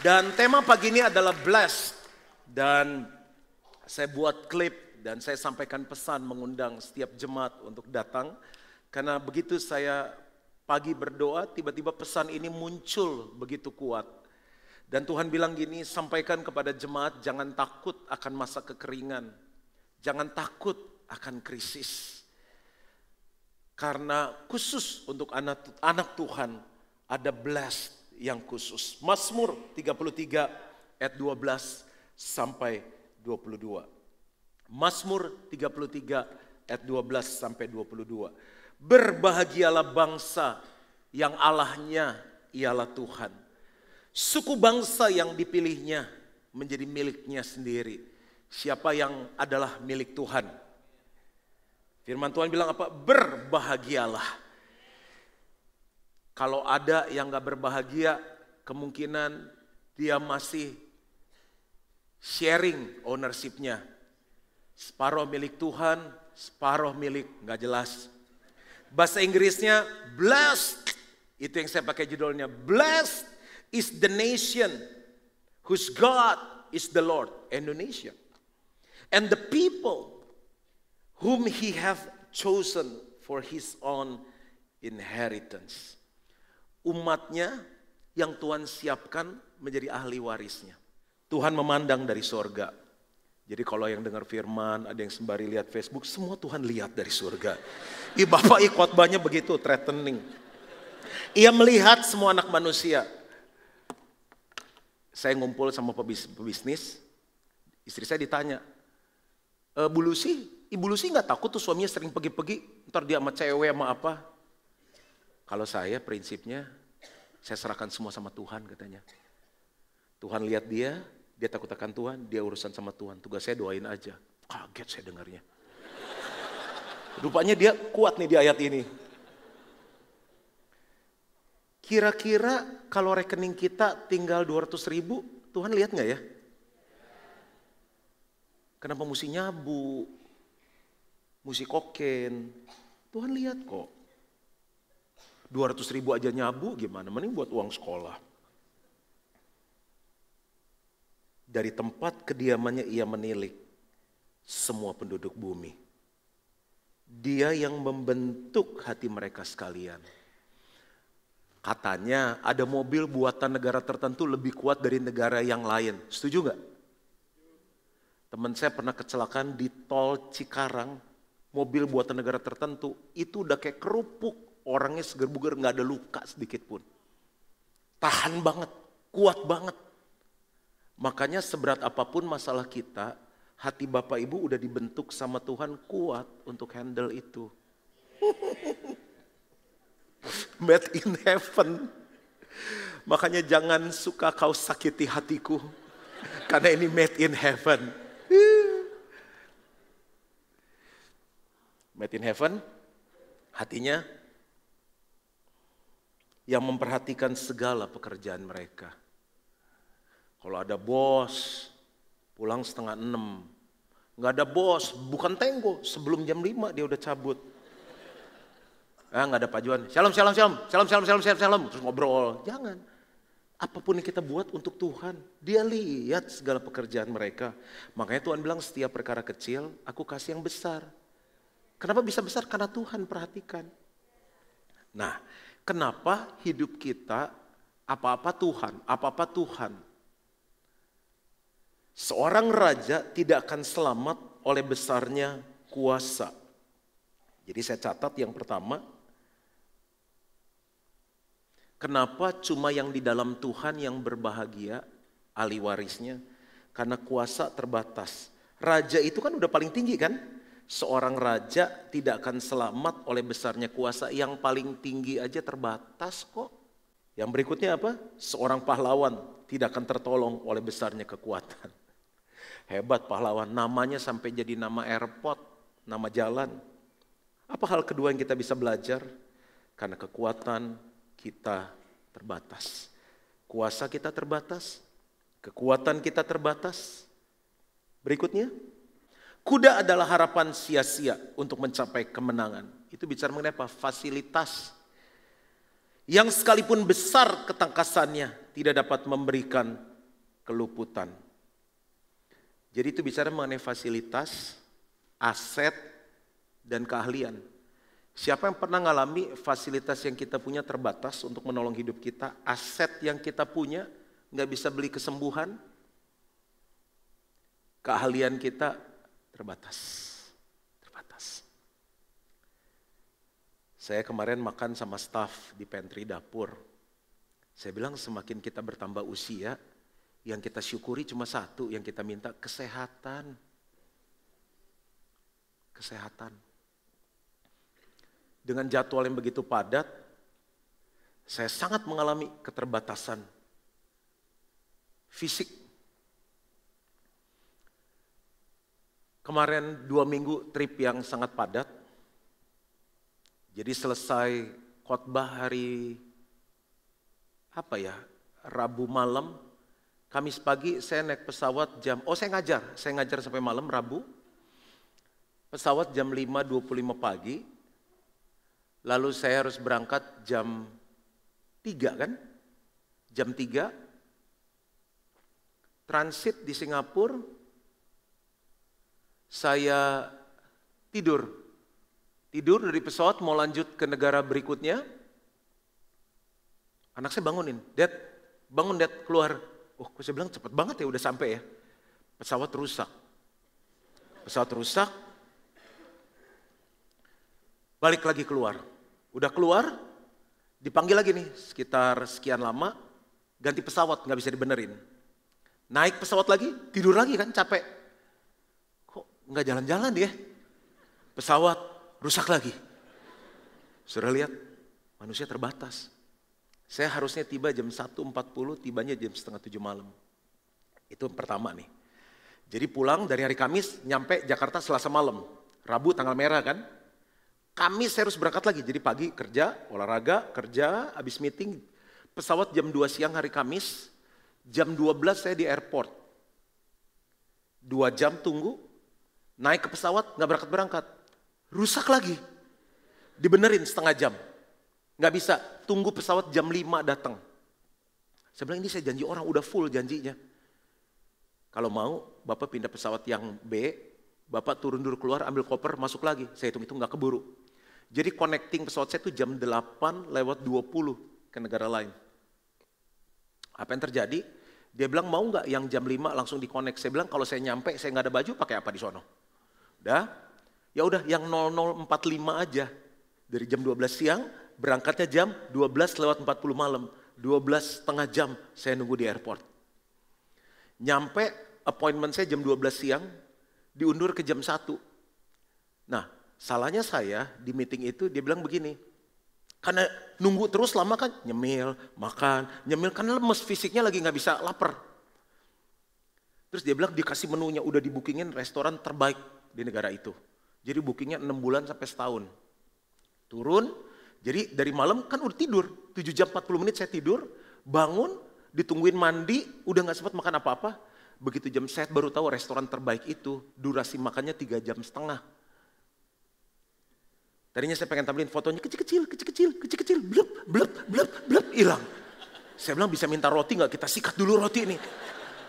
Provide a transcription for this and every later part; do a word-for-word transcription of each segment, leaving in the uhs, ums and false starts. Dan tema pagi ini adalah blessed. Dan saya buat klip dan saya sampaikan pesan mengundang setiap jemaat untuk datang. Karena begitu saya pagi berdoa, tiba-tiba pesan ini muncul begitu kuat. Dan Tuhan bilang gini, sampaikan kepada jemaat, jangan takut akan masa kekeringan. Jangan takut akan krisis. Karena khusus untuk anak, anak Tuhan ada blessed yang khusus. Mazmur tiga puluh tiga ayat dua belas sampai dua puluh dua. Mazmur tiga puluh tiga ayat dua belas sampai dua puluh dua. Berbahagialah bangsa yang Allahnya ialah Tuhan. Suku bangsa yang dipilihnya menjadi miliknya sendiri. Siapa yang adalah milik Tuhan? Firman Tuhan bilang apa? Berbahagialah. Kalau ada yang gak berbahagia, kemungkinan dia masih sharing ownership-nya. Separuh milik Tuhan, separuh milik gak jelas. Bahasa Inggrisnya blessed, itu yang saya pakai judulnya. Blessed is the nation whose God is the Lord, Indonesia. And the people whom he have chosen for his own inheritance. Umatnya yang Tuhan siapkan menjadi ahli warisnya. Tuhan memandang dari sorga. Jadi kalau yang dengar firman, ada yang sembari lihat Facebook, semua Tuhan lihat dari sorga. Ih Bapak, ih khotbahnya begitu, threatening. Ia melihat semua anak manusia. Saya ngumpul sama pebisnis, istri saya ditanya, e, Bu Lucy, Ibu Lucy nggak takut tuh suaminya sering pergi-pergi, ntar dia sama cewek sama apa. Kalau saya prinsipnya, saya serahkan semua sama Tuhan katanya. Tuhan lihat dia, dia takut akan Tuhan, dia urusan sama Tuhan. Tugas saya doain aja. Kaget saya dengarnya. Rupanya dia kuat nih di ayat ini. Kira-kira kalau rekening kita tinggal dua ratus ribu, Tuhan lihat nggak ya? Kenapa mesti nyabu? Musik kokain, Tuhan lihat kok. dua ratus ribu aja nyabu gimana, mending buat uang sekolah. Dari tempat kediamannya ia menilik semua penduduk bumi. Dia yang membentuk hati mereka sekalian. Katanya ada mobil buatan negara tertentu lebih kuat dari negara yang lain, setuju gak? Teman saya pernah kecelakaan di tol Cikarang. Mobil buatan negara tertentu, itu udah kayak kerupuk, orangnya seger-buger, gak ada luka sedikit pun. Tahan banget, kuat banget. Makanya seberat apapun masalah kita, hati Bapak Ibu udah dibentuk sama Tuhan kuat untuk handle itu. Made in heaven. Makanya jangan suka kau sakiti hatiku, karena ini made in heaven. Made in heaven, hatinya yang memperhatikan segala pekerjaan mereka. Kalau ada bos, pulang setengah enam. Nggak ada bos, bukan tenggo, sebelum jam lima dia udah cabut. Ah, nggak ada pajuan, shalom, shalom, shalom, shalom, shalom, shalom, shalom, shalom, terus ngobrol. Jangan, apapun yang kita buat untuk Tuhan, dia lihat segala pekerjaan mereka. Makanya Tuhan bilang setiap perkara kecil, aku kasih yang besar. Kenapa bisa besar? Karena Tuhan perhatikan. Nah, kenapa hidup kita apa-apa Tuhan, apa-apa Tuhan. Seorang raja tidak akan selamat oleh besarnya kuasa. Jadi saya catat yang pertama, kenapa cuma yang di dalam Tuhan yang berbahagia, ahli warisnya, karena kuasa terbatas. Raja itu kan udah paling tinggi kan? Seorang raja tidak akan selamat oleh besarnya kuasa, yang paling tinggi aja terbatas kok. Yang berikutnya apa? Seorang pahlawan tidak akan tertolong oleh besarnya kekuatan. Hebat pahlawan, namanya sampai jadi nama airport, nama jalan. Apa hal kedua yang kita bisa belajar? Karena kekuatan kita terbatas. Kuasa kita terbatas, kekuatan kita terbatas. Berikutnya, kuda adalah harapan sia-sia untuk mencapai kemenangan. Itu bicara mengenai apa? Fasilitas. Yang sekalipun besar ketangkasannya, tidak dapat memberikan keluputan. Jadi itu bicara mengenai fasilitas, aset, dan keahlian. Siapa yang pernah ngalami fasilitas yang kita punya terbatas untuk menolong hidup kita, aset yang kita punya nggak bisa beli kesembuhan, keahlian kita terbatas. terbatas. Saya kemarin makan sama staf di pantry dapur. Saya bilang semakin kita bertambah usia, yang kita syukuri cuma satu, yang kita minta kesehatan. Kesehatan. Dengan jadwal yang begitu padat, saya sangat mengalami keterbatasan fisik. Kemarin dua minggu trip yang sangat padat, jadi selesai khotbah hari apa ya, Rabu malam, Kamis pagi saya naik pesawat jam, oh saya ngajar, saya ngajar sampai malam Rabu, pesawat jam lima dua puluh lima pagi, lalu saya harus berangkat jam tiga kan, jam tiga, transit di Singapura, saya tidur, tidur dari pesawat mau lanjut ke negara berikutnya, anak saya bangunin, Dad, bangun Dad, keluar. Oh, saya bilang cepet banget ya udah sampai ya. Pesawat rusak. Pesawat rusak. Balik lagi keluar. Udah keluar, dipanggil lagi nih sekitar sekian lama, ganti pesawat nggak bisa dibenerin. Naik pesawat lagi, tidur lagi kan capek. Kok nggak jalan-jalan ya? Pesawat rusak lagi. Sudah lihat, manusia terbatas. Saya harusnya tiba jam satu empat puluh, tibanya jam setengah tujuh malam. Itu pertama nih. Jadi pulang dari hari Kamis, nyampe Jakarta Selasa malam. Rabu tanggal merah kan. Kamis saya harus berangkat lagi, jadi pagi kerja, olahraga, kerja, habis meeting. Pesawat jam dua siang hari Kamis, jam dua belas saya di airport. Dua jam tunggu, naik ke pesawat, nggak berangkat-berangkat. Rusak lagi, dibenerin setengah jam. Nggak bisa, tunggu pesawat jam lima datang. Saya bilang ini saya janji orang, udah full janjinya. Kalau mau, Bapak pindah pesawat yang B, Bapak turun dulu keluar, ambil koper, masuk lagi. Saya hitung-hitung nggak keburu. Jadi connecting pesawat saya itu jam delapan lewat dua puluh ke negara lain. Apa yang terjadi? Dia bilang mau nggak yang jam lima langsung dikonek. Saya bilang kalau saya nyampe, saya nggak ada baju, pakai apa di sono? Udah, ya udah yang nol nol empat lima aja. Dari jam dua belas siang, berangkatnya jam dua belas lewat empat puluh malam, dua belas setengah jam saya nunggu di airport. Nyampe appointment saya jam dua belas siang, diundur ke jam satu. Nah, salahnya saya di meeting itu dia bilang begini, karena nunggu terus lama kan, nyemil, makan, nyemil, karena lemes fisiknya lagi nggak bisa lapar. Terus dia bilang dikasih menunya, udah dibookingin restoran terbaik di negara itu. Jadi bookingnya enam bulan sampai setahun. Turun. Jadi dari malam kan udah tidur, tujuh jam empat puluh menit saya tidur, bangun, ditungguin mandi, udah gak sempat makan apa-apa. Begitu jam set baru tahu restoran terbaik itu, durasi makannya tiga jam setengah. Tadinya saya pengen tampilin fotonya kecil-kecil, kecil-kecil, kecil-kecil, blep, blep, blep, blep, hilang. Saya bilang bisa minta roti gak, kita sikat dulu roti ini.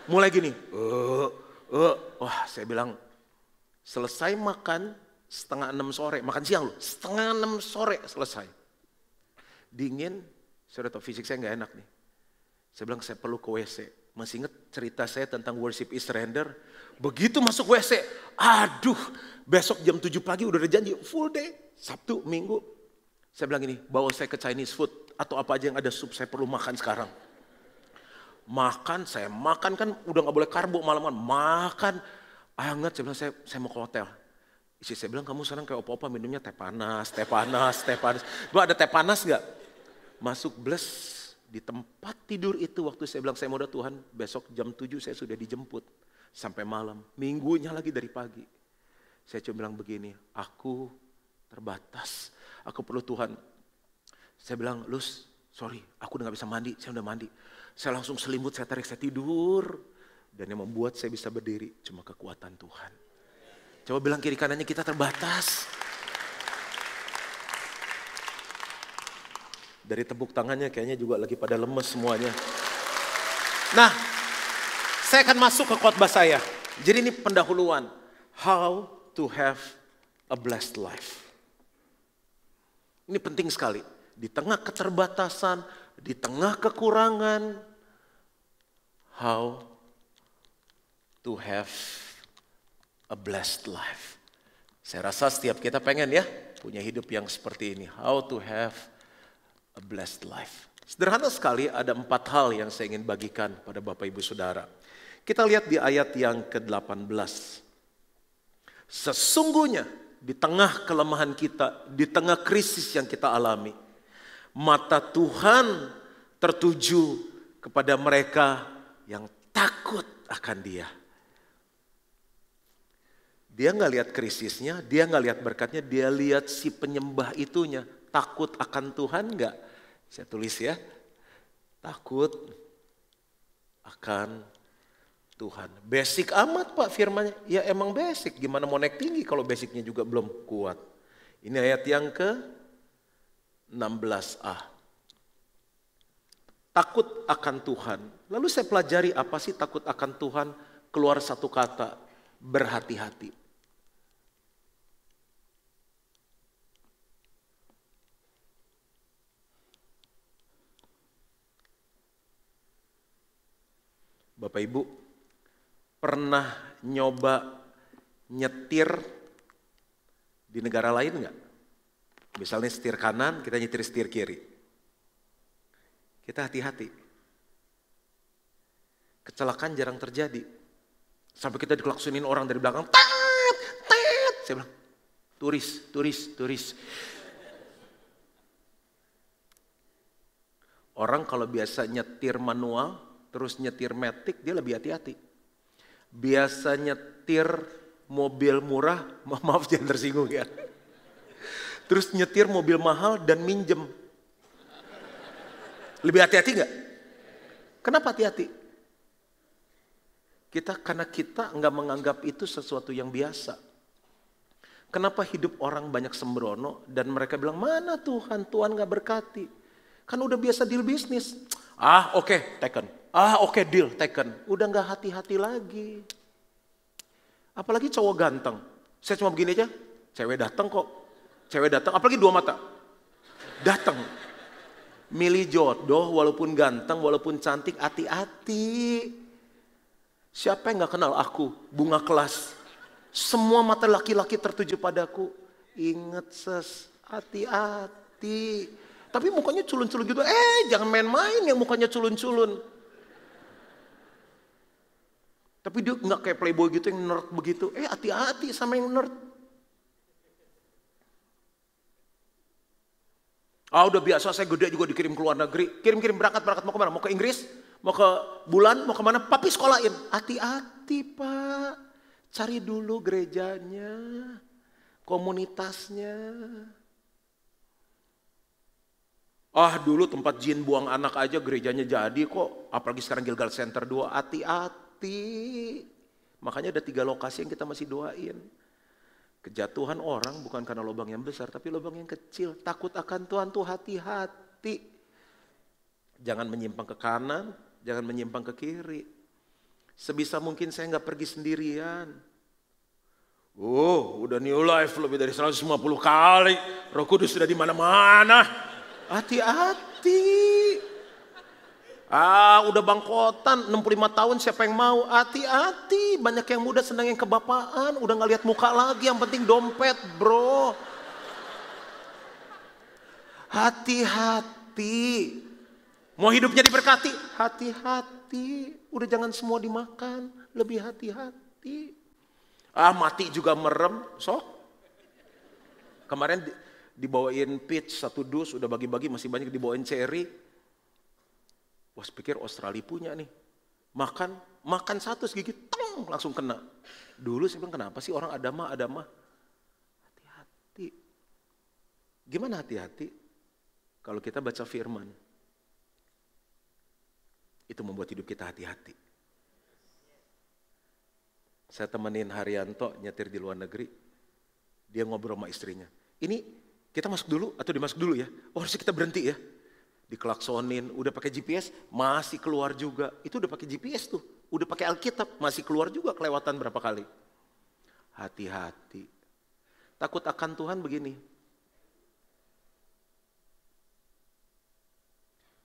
Mulai gini, uh, uh. wah saya bilang selesai makan setengah enam sore, makan siang loh, setengah enam sore selesai. Dingin, saya udah tau fisik saya gak enak nih. Saya bilang saya perlu ke W C. Masih inget cerita saya tentang worship is surrender? Begitu masuk W C, aduh besok jam tujuh pagi udah ada janji, full day, Sabtu, Minggu. Saya bilang gini, bawa saya ke Chinese food atau apa aja yang ada sup, saya perlu makan sekarang. Makan, saya makan kan udah gak boleh karbo malam-malam, makan. Anget, saya bilang saya, saya mau ke hotel. Istri saya bilang kamu sekarang kayak opa-opa minumnya teh panas, teh panas, teh panas. Gua ada teh panas gak? Masuk bles di tempat tidur itu waktu saya bilang saya mau udah Tuhan besok jam tujuh saya sudah dijemput sampai malam. Minggunya lagi dari pagi. Saya cuma bilang begini, aku terbatas, aku perlu Tuhan. Saya bilang Lus, sorry aku udah gak bisa mandi, saya udah mandi. Saya langsung selimut, saya tarik, saya tidur. Dan yang membuat saya bisa berdiri cuma kekuatan Tuhan. Coba bilang kiri kanannya kita terbatas. Dari tepuk tangannya kayaknya juga lagi pada lemes semuanya. Nah, Saya akan masuk ke khotbah saya. Jadi ini pendahuluan. How to have a blessed life. Ini penting sekali. Di tengah keterbatasan, di tengah kekurangan. How to have a blessed life. Saya rasa setiap kita pengen ya punya hidup yang seperti ini. How to have a blessed life. Sederhana sekali, ada empat hal yang saya ingin bagikan pada Bapak Ibu Saudara. Kita lihat di ayat yang ke delapan belas. Sesungguhnya di tengah kelemahan kita, di tengah krisis yang kita alami, mata Tuhan tertuju kepada mereka yang takut akan Dia. Dia nggak lihat krisisnya, dia nggak lihat berkatnya, dia lihat si penyembah itunya. Takut akan Tuhan nggak? Saya tulis ya, takut akan Tuhan. Basic amat Pak firmannya. Ya emang basic, gimana mau naik tinggi kalau basicnya juga belum kuat. Ini ayat yang ke enam belas A. Takut akan Tuhan. Lalu saya pelajari apa sih takut akan Tuhan, keluar satu kata, berhati-hati. Bapak Ibu, pernah nyoba nyetir di negara lain nggak? Misalnya setir kanan, kita nyetir setir kiri. Kita hati-hati. Kecelakaan jarang terjadi. Sampai kita dikelaksonin orang dari belakang. Tet, tet. Saya bilang, turis, turis, turis. Orang kalau biasa nyetir manual, terus nyetir matic, dia lebih hati-hati. Biasa nyetir mobil murah, maaf jangan tersinggung ya. Terus nyetir mobil mahal dan minjem. Lebih hati-hati nggak? Kenapa hati-hati? Kita karena kita nggak menganggap itu sesuatu yang biasa. Kenapa hidup orang banyak sembrono dan mereka bilang, mana Tuhan, Tuhan nggak berkati. Kan udah biasa deal bisnis. Ah oke, okay, taken. Ah oke okay, deal, taken. Udah nggak hati-hati lagi. Apalagi cowok ganteng. Saya cuma begini aja, cewek datang kok. Cewek datang, apalagi dua mata. Datang. Milih jodoh walaupun ganteng, walaupun cantik, hati-hati. Siapa yang nggak kenal aku, bunga kelas. Semua mata laki-laki tertuju padaku. Ingat ses, hati-hati. Tapi mukanya culun-culun gitu, eh jangan main-main yang mukanya culun-culun. Tapi dia nggak kayak playboy gitu yang nerd begitu, eh hati-hati sama yang nerd. Ah udah biasa saya gede juga dikirim ke luar negeri, kirim-kirim berangkat-berangkat mau kemana? Mau ke Inggris? Mau ke bulan? Mau kemana? Papi sekolahin, hati-hati Pak, cari dulu gerejanya, komunitasnya. Ah dulu tempat jin buang anak aja gerejanya jadi kok. Apalagi sekarang Gilgal Center dua, hati-hati. Makanya ada tiga lokasi yang kita masih doain. Kejatuhan orang bukan karena lubang yang besar, tapi lubang yang kecil. Takut akan Tuhan tuh hati-hati. Jangan menyimpang ke kanan, jangan menyimpang ke kiri. Sebisa mungkin saya nggak pergi sendirian. Oh udah new life lebih dari seratus lima puluh kali. Roh Kudus sudah di mana-mana. Hati-hati. Ah, udah bangkotan enam puluh lima tahun siapa yang mau? Hati-hati, banyak yang muda senang yang kebapaan, udah nggak lihat muka lagi, yang penting dompet, bro. Hati-hati. Mau hidupnya diberkati? Hati-hati. Udah jangan semua dimakan, lebih hati-hati. Ah, mati juga merem, sok. Kemarin dibawain peach satu dus, udah bagi-bagi masih banyak dibawain cherry. Wah pikir Australia punya nih. Makan, makan satu segigit, tong, langsung kena. Dulu saya bilang kenapa sih orang ada mah, ada mah. Hati-hati. Gimana hati-hati? Kalau kita baca firman. Itu membuat hidup kita hati-hati. Saya temenin Haryanto nyetir di luar negeri. Dia ngobrol sama istrinya. Ini kita masuk dulu atau dimasuk dulu ya? Oh harusnya kita berhenti ya. Dikelaksonin, udah pakai G P S, masih keluar juga. Itu udah pakai G P S tuh. Udah pakai Alkitab, masih keluar juga kelewatan berapa kali. Hati-hati. Takut akan Tuhan begini.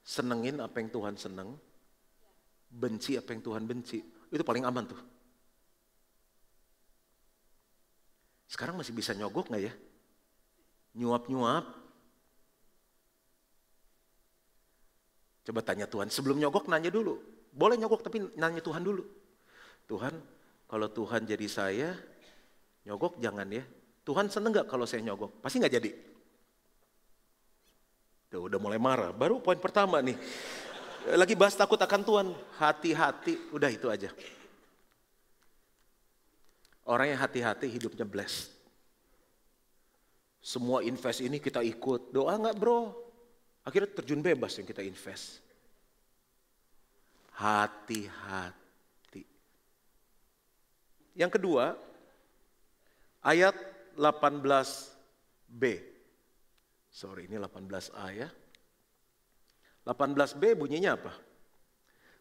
Senengin apa yang Tuhan seneng, benci apa yang Tuhan benci. Itu paling aman tuh. Sekarang masih bisa nyogok gak ya? Nyuap-nyuap. Coba tanya Tuhan, sebelum nyogok nanya dulu. Boleh nyogok tapi nanya Tuhan dulu. Tuhan, kalau Tuhan jadi saya, nyogok jangan ya. Tuhan seneng gak kalau saya nyogok? Pasti gak jadi. Tuh, udah mulai marah, baru poin pertama nih. Lagi bahas takut akan Tuhan, hati-hati, udah itu aja. Orang yang hati-hati hidupnya blessed. Semua invest ini kita ikut, doa gak bro? Akhirnya terjun bebas yang kita invest. Hati-hati. Yang kedua, ayat delapan belas B. Sorry, ini delapan belas A ya. delapan belas B bunyinya apa?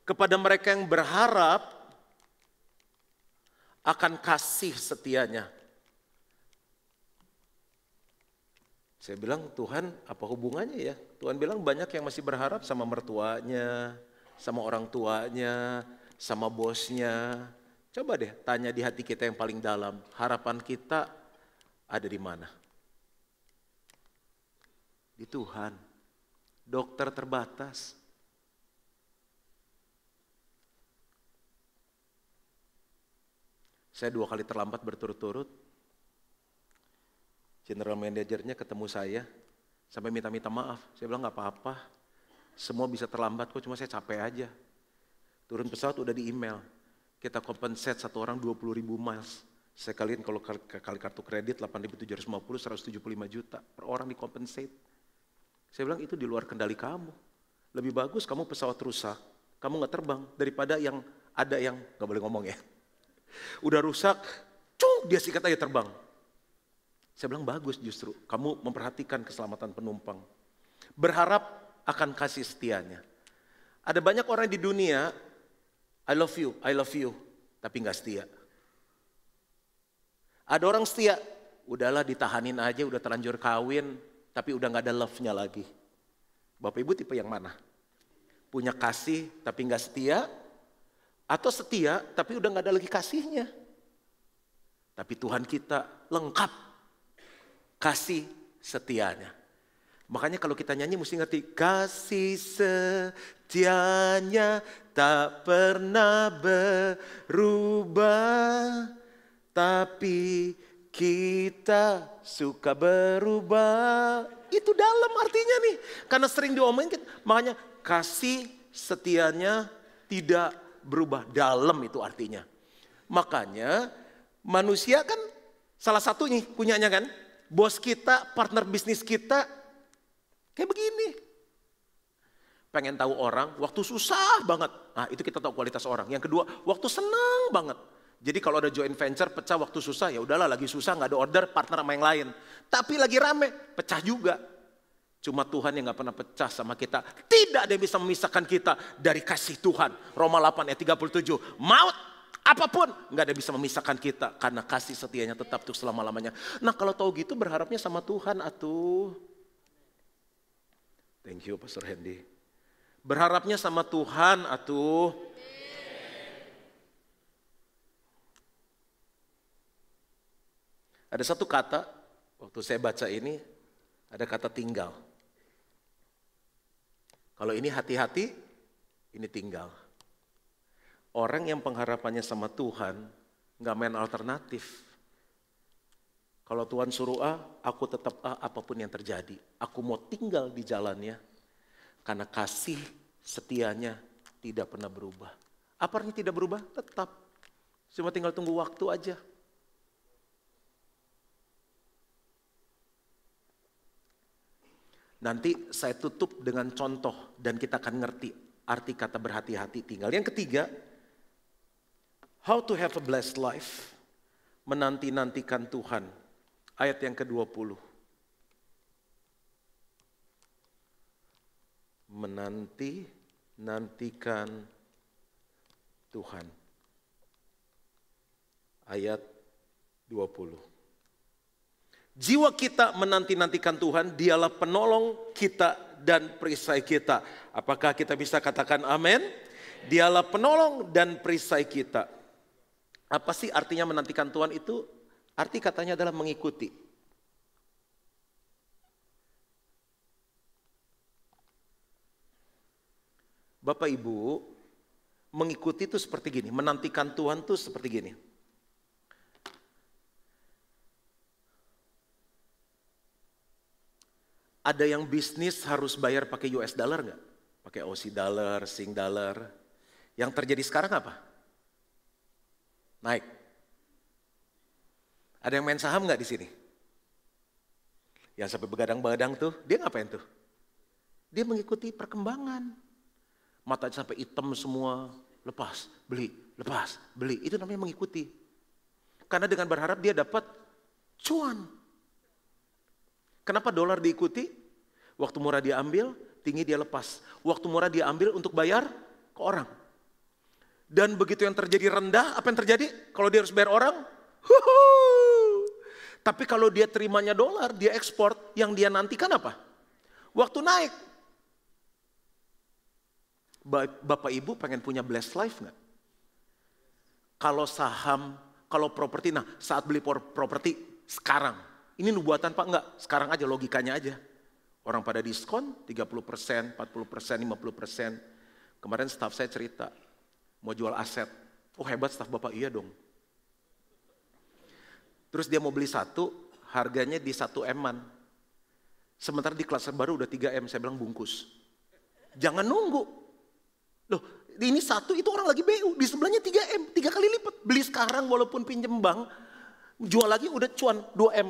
Kepada mereka yang berharap akan kasih setianya. Saya bilang, Tuhan apa hubungannya ya? Tuhan bilang banyak yang masih berharap sama mertuanya, sama orang tuanya, sama bosnya. Coba deh tanya di hati kita yang paling dalam, harapan kita ada di mana? Di Tuhan. Dokter terbatas. Saya dua kali terlambat berturut-turut. General manajernya ketemu saya, sampai minta-minta maaf. Saya bilang gak apa-apa. Semua bisa terlambat kok, cuma saya capek aja. Turun pesawat udah di email. Kita compensate satu orang dua puluh ribu miles. Saya kalian kalau kali kartu kredit delapan ribu tujuh ratus lima puluh, seratus tujuh puluh lima juta per orang di compensate. Saya bilang itu di luar kendali kamu. Lebih bagus kamu pesawat rusak, kamu gak terbang. Daripada yang ada yang, gak boleh ngomong ya. Udah rusak, cung dia sikat aja terbang. Saya bilang bagus justru, kamu memperhatikan keselamatan penumpang. Berharap akan kasih setianya. Ada banyak orang di dunia, I love you, I love you, tapi gak setia. Ada orang setia, udahlah ditahanin aja, udah terlanjur kawin, tapi udah gak ada love-nya lagi. Bapak Ibu tipe yang mana? Punya kasih tapi gak setia, atau setia tapi udah gak ada lagi kasihnya. Tapi Tuhan kita lengkap kasih setianya. Makanya kalau kita nyanyi mesti ngerti, kasih setianya tak pernah berubah, tapi kita suka berubah. Itu dalam artinya nih, karena sering diomongin, makanya kasih setianya tidak berubah, dalam itu artinya. Makanya manusia kan salah satu nih punyanya kan, bos kita, partner bisnis kita, kayak begini. Pengen tahu orang waktu susah banget. Nah itu kita tahu kualitas orang. Yang kedua waktu senang banget. Jadi kalau ada joint venture pecah waktu susah, ya udahlah lagi susah gak ada order partner sama yang lain. Tapi lagi rame pecah juga. Cuma Tuhan yang gak pernah pecah sama kita. Tidak ada yang bisa memisahkan kita dari kasih Tuhan. Roma delapan ayat tiga puluh tujuh. Maut apapun gak ada yang bisa memisahkan kita. Karena kasih setianya tetap tuh selama-lamanya. Nah kalau tahu gitu berharapnya sama Tuhan atuh. Thank you Pastor Hendy. Berharapnya sama Tuhan atuh. Ada satu kata, waktu saya baca ini ada kata tinggal. Kalau ini hati-hati, ini tinggal. Orang yang pengharapannya sama Tuhan gak main alternatif. Kalau Tuhan suruh A, aku tetap A apapun yang terjadi. Aku mau tinggal di jalannya. Karena kasih setianya tidak pernah berubah. Apa artinya tidak berubah? Tetap. Cuma tinggal tunggu waktu aja. Nanti saya tutup dengan contoh dan kita akan ngerti arti kata berhati-hati tinggal. Yang ketiga, how to have a blessed life. Menanti-nantikan Tuhan. Ayat yang kedua puluh. Menanti-nantikan Tuhan. Ayat dua puluh. Jiwa kita menanti-nantikan Tuhan, dialah penolong kita dan perisai kita. Apakah kita bisa katakan amin? Dialah penolong dan perisai kita. Apa sih artinya menantikan Tuhan itu? Arti katanya adalah mengikuti. Bapak Ibu, mengikuti itu seperti gini, menantikan Tuhan itu seperti gini. Ada yang bisnis harus bayar pakai U S dollar nggak? Pakai Aussie dollar, Sing dollar. Yang terjadi sekarang apa? Naik. Ada yang main saham nggak di sini? Yang sampai begadang-begadang tuh, dia ngapain tuh? Dia mengikuti perkembangan. Mata sampai hitam semua, lepas, beli, lepas, beli. Itu namanya mengikuti. Karena dengan berharap dia dapat cuan. Kenapa dolar diikuti? Waktu murah dia ambil, tinggi dia lepas. Waktu murah dia ambil untuk bayar ke orang. Dan begitu yang terjadi rendah, apa yang terjadi? Kalau dia harus bayar orang, huhuhu. Tapi kalau dia terimanya dolar, dia ekspor, yang dia nantikan apa? Waktu naik. Bapak Ibu pengen punya blessed life nggak? Kalau saham, kalau properti, nah saat beli properti sekarang. Ini nubuatan Pak, enggak, sekarang aja logikanya aja. Orang pada diskon tiga puluh persen, empat puluh persen, lima puluh persen. Kemarin staf saya cerita, mau jual aset. Oh hebat staf Bapak, iya dong. Terus dia mau beli satu, harganya di satu em-an. Sementara di klaster baru udah tiga em, saya bilang bungkus. Jangan nunggu. Loh, ini satu itu orang lagi B U, di sebelahnya tiga em, tiga kali lipat. Beli sekarang walaupun pinjem bank, jual lagi udah cuan dua em.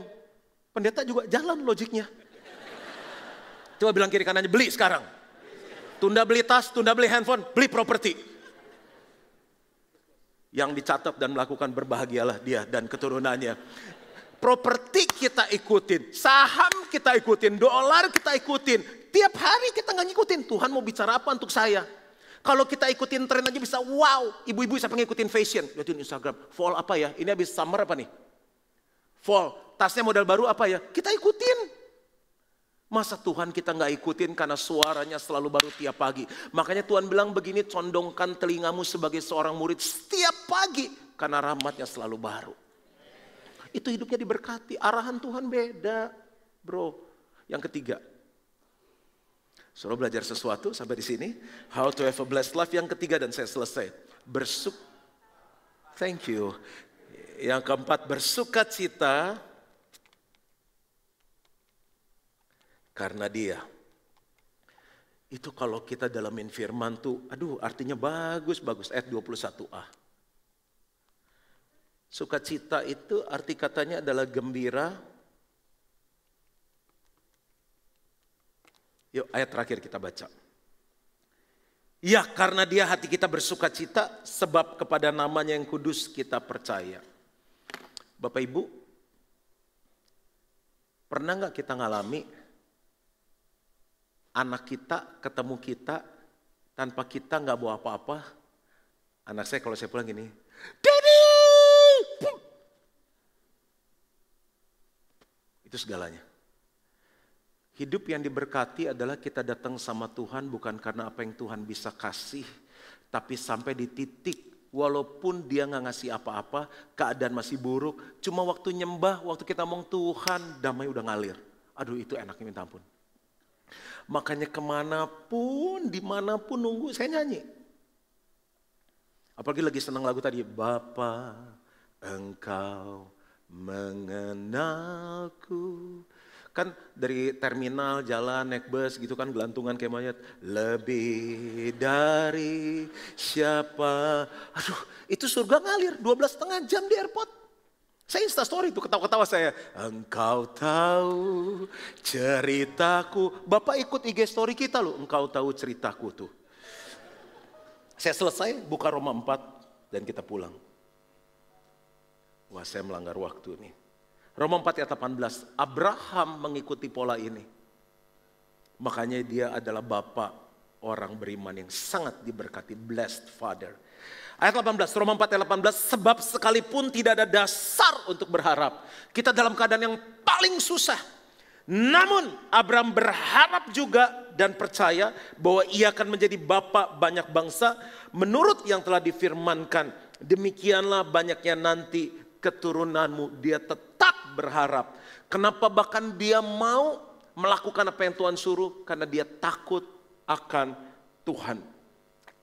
Pendeta juga jalan logiknya. Coba bilang kiri kanannya, beli sekarang. Tunda beli tas, tunda beli handphone, beli properti. Yang dicatat dan melakukan berbahagialah dia dan keturunannya. Properti kita ikutin, saham kita ikutin, dolar kita ikutin. Tiap hari kita nggak ngikutin, Tuhan mau bicara apa untuk saya. Kalau kita ikutin tren aja bisa wow, ibu-ibu siapa ngikutin fashion. Lihatin Instagram, fall apa ya, ini habis summer apa nih? Fall. Tasnya model baru apa ya? Kita ikutin. Masa Tuhan kita nggak ikutin karena suaranya selalu baru tiap pagi. Makanya Tuhan bilang begini, condongkan telingamu sebagai seorang murid setiap pagi. Karena rahmatnya selalu baru. Itu hidupnya diberkati, arahan Tuhan beda bro. Yang ketiga. Suruh belajar sesuatu sampai di sini. How to have a blessed life yang ketiga dan saya selesai. Bersuk. Thank you. Yang keempat, bersukacita. Karena dia. Itu kalau kita dalamin firman tuh, aduh artinya bagus-bagus. Ayat dua puluh satu a. Sukacita itu arti katanya adalah gembira. Yuk ayat terakhir kita baca. Ya karena dia hati kita bersukacita sebab kepada namanya yang kudus kita percaya. Bapak Ibu, pernah nggak kita ngalami anak kita ketemu kita, tanpa kita nggak bawa apa-apa. Anak saya kalau saya pulang gini, Daddy! Itu segalanya. Hidup yang diberkati adalah kita datang sama Tuhan bukan karena apa yang Tuhan bisa kasih, tapi sampai di titik walaupun dia nggak ngasih apa-apa, keadaan masih buruk, cuma waktu nyembah, waktu kita ngomong Tuhan, damai udah ngalir. Aduh itu enaknya minta ampun. Makanya kemanapun, dimanapun nunggu, saya nyanyi. Apalagi lagi senang lagu tadi, Bapa, Engkau mengenalku. Kan dari terminal, jalan, naik bus gitu kan gelantungan kayak mayat. Lebih dari siapa. Aduh itu surga ngalir, dua belas setengah jam di airport. Saya instastory itu ketawa-ketawa saya. Engkau tahu ceritaku. Bapak ikut I G story kita loh. Engkau tahu ceritaku tuh. Saya selesai buka Roma empat dan kita pulang. Wah saya melanggar waktu nih. Roma empat ayat delapan belas. Abraham mengikuti pola ini. Makanya dia adalah bapak orang beriman yang sangat diberkati. Blessed Father. Ayat delapan belas, Roma empat ayat delapan belas, sebab sekalipun tidak ada dasar untuk berharap, kita dalam keadaan yang paling susah, namun Abraham berharap juga dan percaya bahwa ia akan menjadi bapa banyak bangsa menurut yang telah difirmankan, demikianlah banyaknya nanti keturunanmu. Dia tetap berharap. Kenapa bahkan dia mau melakukan apa yang Tuhan suruh? Karena dia takut akan Tuhan.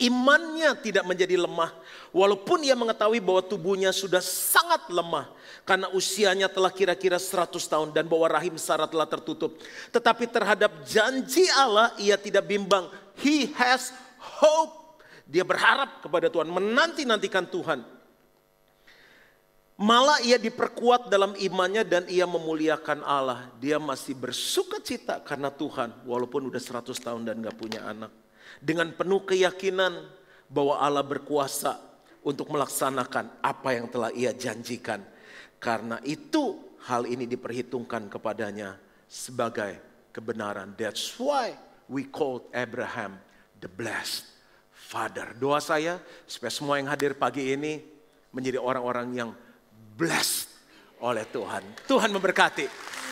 Imannya tidak menjadi lemah walaupun ia mengetahui bahwa tubuhnya sudah sangat lemah karena usianya telah kira-kira seratus tahun dan bahwa rahim Sarah telah tertutup. Tetapi terhadap janji Allah ia tidak bimbang. He has hope. Dia berharap kepada Tuhan, menanti-nantikan Tuhan. Malah ia diperkuat dalam imannya dan ia memuliakan Allah. Dia masih bersuka cita karena Tuhan walaupun udah seratus tahun dan gak punya anak. Dengan penuh keyakinan bahwa Allah berkuasa untuk melaksanakan apa yang telah ia janjikan. Karena itu hal ini diperhitungkan kepadanya sebagai kebenaran. That's why we called Abraham the blessed father. Doa saya supaya semua yang hadir pagi ini menjadi orang-orang yang blessed oleh Tuhan. Tuhan memberkati.